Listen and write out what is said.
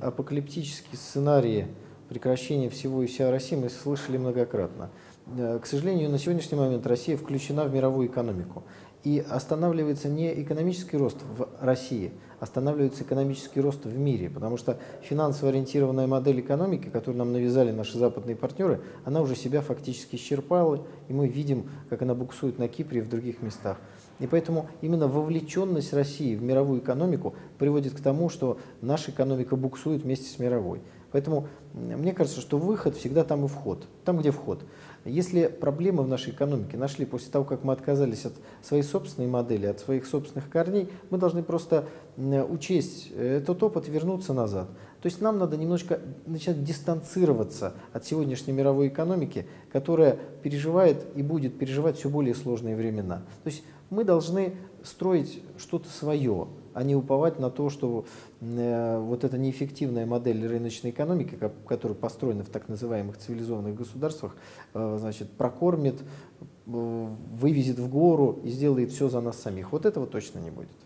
Апокалиптические сценарии прекращения всего и вся России мы слышали многократно. К сожалению, на сегодняшний момент Россия включена в мировую экономику. И останавливается не экономический рост в России, останавливается экономический рост в мире, потому что финансово-ориентированная модель экономики, которую нам навязали наши западные партнеры, она уже себя фактически исчерпала, и мы видим, как она буксует на Кипре и в других местах. И поэтому именно вовлеченность России в мировую экономику приводит к тому, что наша экономика буксует вместе с мировой. Поэтому мне кажется, что выход всегда там и вход, там, где вход. Если проблемы в нашей экономике нашли после того, как мы отказались от своей собственной модели, от своих собственных корней, мы должны просто учесть этот опыт и вернуться назад. То есть нам надо немножко начать дистанцироваться от сегодняшней мировой экономики, которая переживает и будет переживать все более сложные времена. То есть мы должны строить что-то свое, а не уповать на то, что вот эта неэффективная модель рыночной экономики, которая построена в так называемых цивилизованных государствах, значит, прокормит, вывезет в гору и сделает все за нас самих. Вот этого точно не будет.